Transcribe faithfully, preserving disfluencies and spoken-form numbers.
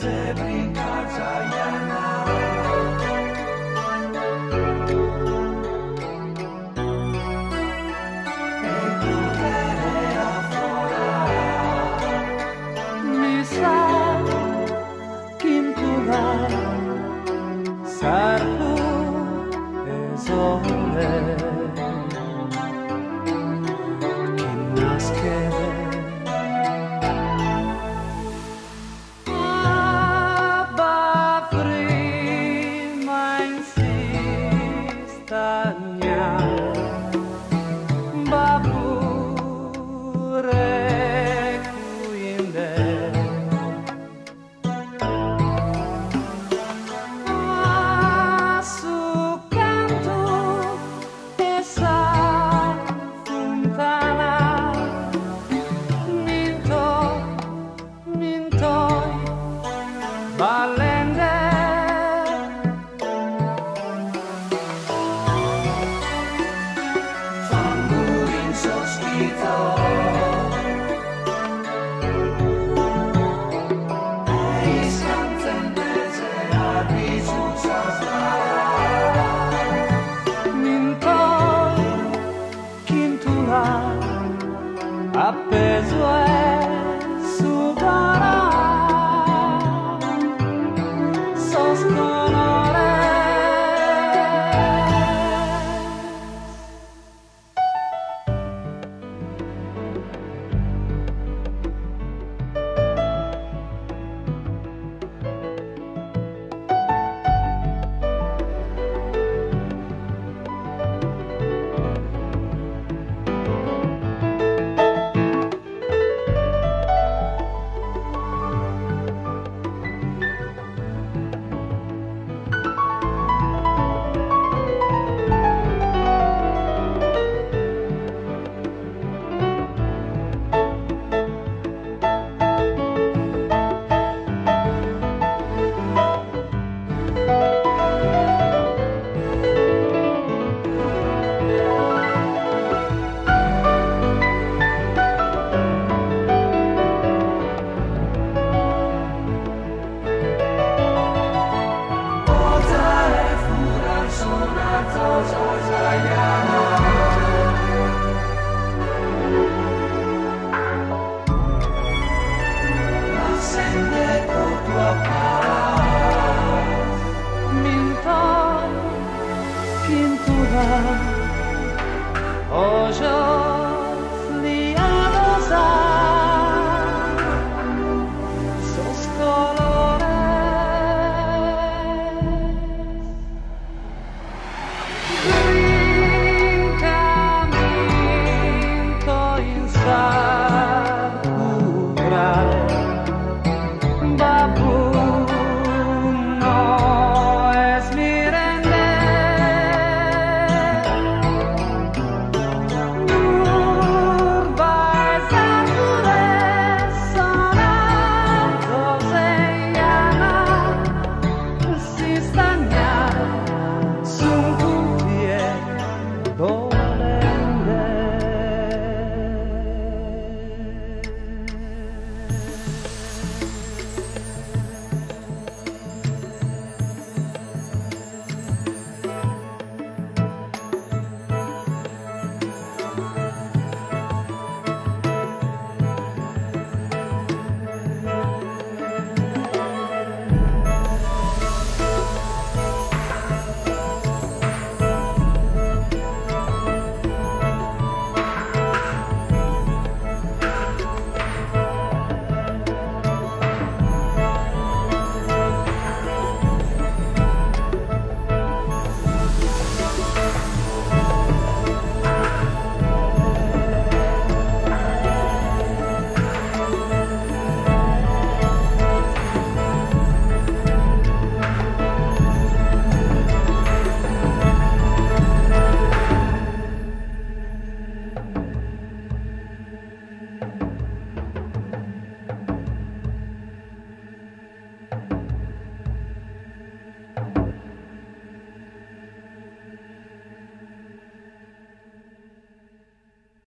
de brincar Sayana. Apesar de su cara.